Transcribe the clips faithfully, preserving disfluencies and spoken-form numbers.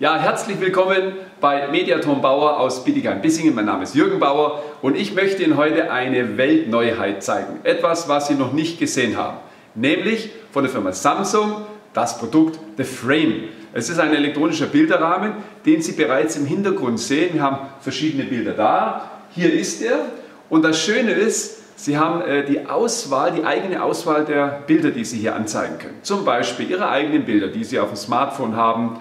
Ja, herzlich willkommen bei Mediathon Bauer aus Bietigheim-Bissingen. Mein Name ist Jürgen Bauer und ich möchte Ihnen heute eine Weltneuheit zeigen. Etwas, was Sie noch nicht gesehen haben. Nämlich von der Firma Samsung das Produkt The Frame. Es ist ein elektronischer Bilderrahmen, den Sie bereits im Hintergrund sehen. Wir haben verschiedene Bilder da. Hier ist er. Und das Schöne ist, Sie haben die Auswahl, die eigene Auswahl der Bilder, die Sie hier anzeigen können. Zum Beispiel Ihre eigenen Bilder, die Sie auf dem Smartphone haben.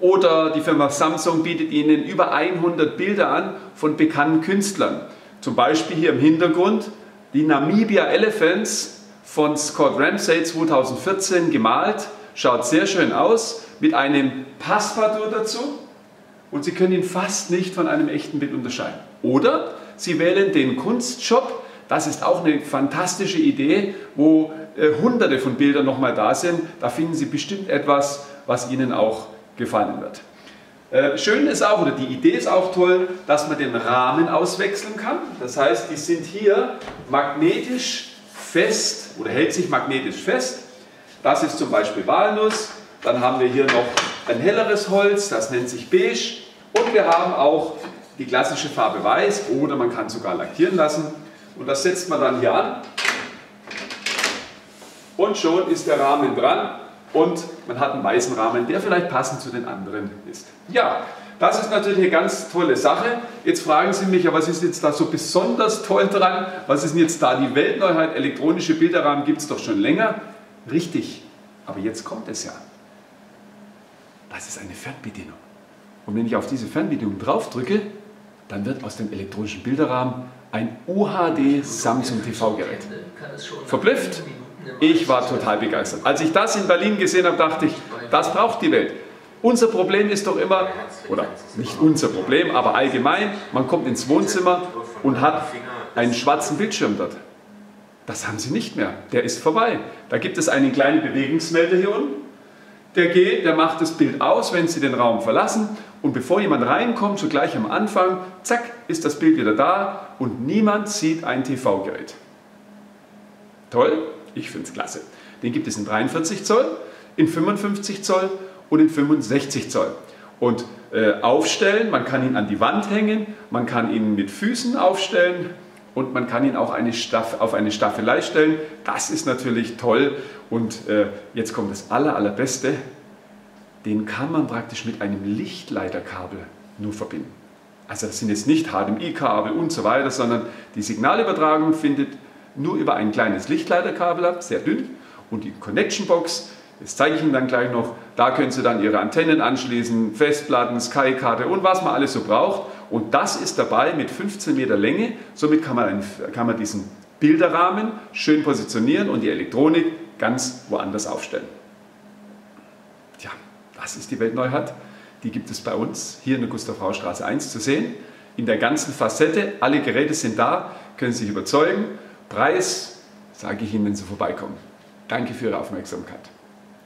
Oder die Firma Samsung bietet Ihnen über hundert Bilder an von bekannten Künstlern. Zum Beispiel hier im Hintergrund die Namibia Elephants von Scott Ramsay zweitausendvierzehn gemalt. Schaut sehr schön aus, mit einem Passepartout dazu. Und Sie können ihn fast nicht von einem echten Bild unterscheiden. Oder Sie wählen den Kunstshop. Das ist auch eine fantastische Idee, wo äh, hunderte von Bildern nochmal da sind. Da finden Sie bestimmt etwas, was Ihnen auch gefallen wird. Äh, schön ist auch, oder die Idee ist auch toll, dass man den Rahmen auswechseln kann. Das heißt, die sind hier magnetisch fest oder hält sich magnetisch fest. Das ist zum Beispiel Walnuss. Dann haben wir hier noch ein helleres Holz, das nennt sich Beige. Und wir haben auch die klassische Farbe Weiß oder man kann sogar lackieren lassen. Und das setzt man dann hier an. Und schon ist der Rahmen dran. Und man hat einen weißen Rahmen, der vielleicht passend zu den anderen ist. Ja, das ist natürlich eine ganz tolle Sache. Jetzt fragen Sie mich, ja, was ist jetzt da so besonders toll dran? Was ist denn jetzt da die Weltneuheit? Elektronische Bilderrahmen gibt es doch schon länger. Richtig, aber jetzt kommt es ja. Das ist eine Fernbedienung. Und wenn ich auf diese Fernbedienung drauf drücke, dann wird aus dem elektronischen Bilderrahmen ein U H D Samsung T V-Gerät. Verblüfft? Ich war total begeistert. Als ich das in Berlin gesehen habe, dachte ich, das braucht die Welt. Unser Problem ist doch immer, oder nicht unser Problem, aber allgemein, man kommt ins Wohnzimmer und hat einen schwarzen Bildschirm dort. Das haben Sie nicht mehr. Der ist vorbei. Da gibt es einen kleinen Bewegungsmelder hier unten. Der geht, der macht das Bild aus, wenn Sie den Raum verlassen. Und bevor jemand reinkommt, so gleich am Anfang, zack, ist das Bild wieder da und niemand sieht ein T V-Gerät. Toll? Ich finde es klasse. Den gibt es in dreiundvierzig Zoll, in fünfundfünfzig Zoll und in fünfundsechzig Zoll. Und äh, aufstellen, man kann ihn an die Wand hängen, man kann ihn mit Füßen aufstellen und man kann ihn auch eine Staff, auf eine Staffelei stellen. Das ist natürlich toll. Und äh, jetzt kommt das aller, allerbeste. Den kann man praktisch mit einem Lichtleiterkabel nur verbinden. Also das sind jetzt nicht H D M I-Kabel und so weiter, sondern die Signalübertragung findet nur über ein kleines Lichtleiterkabel ab, sehr dünn. Und die Connection Box, das zeige ich Ihnen dann gleich noch, da können Sie dann Ihre Antennen anschließen, Festplatten, Sky-Karte und was man alles so braucht. Und das ist dabei mit fünfzehn Meter Länge. Somit kann man, einen, kann man diesen Bilderrahmen schön positionieren und die Elektronik ganz woanders aufstellen. Tja, das ist die Weltneuheit. Die gibt es bei uns hier in der Gustav-Haus-Straße eins zu sehen. In der ganzen Facette, alle Geräte sind da, können Sie sich überzeugen. Preis sage ich Ihnen, wenn Sie vorbeikommen. Danke für Ihre Aufmerksamkeit.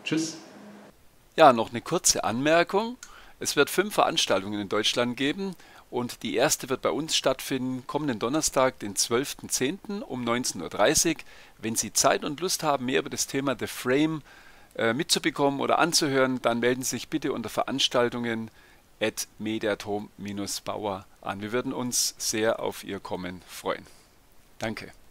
Tschüss. Ja, noch eine kurze Anmerkung. Es wird fünf Veranstaltungen in Deutschland geben und die erste wird bei uns stattfinden, kommenden Donnerstag, den zwölften zehnten um neunzehn Uhr dreißig. Wenn Sie Zeit und Lust haben, mehr über das Thema The Frame äh, mitzubekommen oder anzuhören, dann melden Sie sich bitte unter Veranstaltungen at mediathom Bindestrich bauer an. Wir würden uns sehr auf Ihr Kommen freuen. Danke.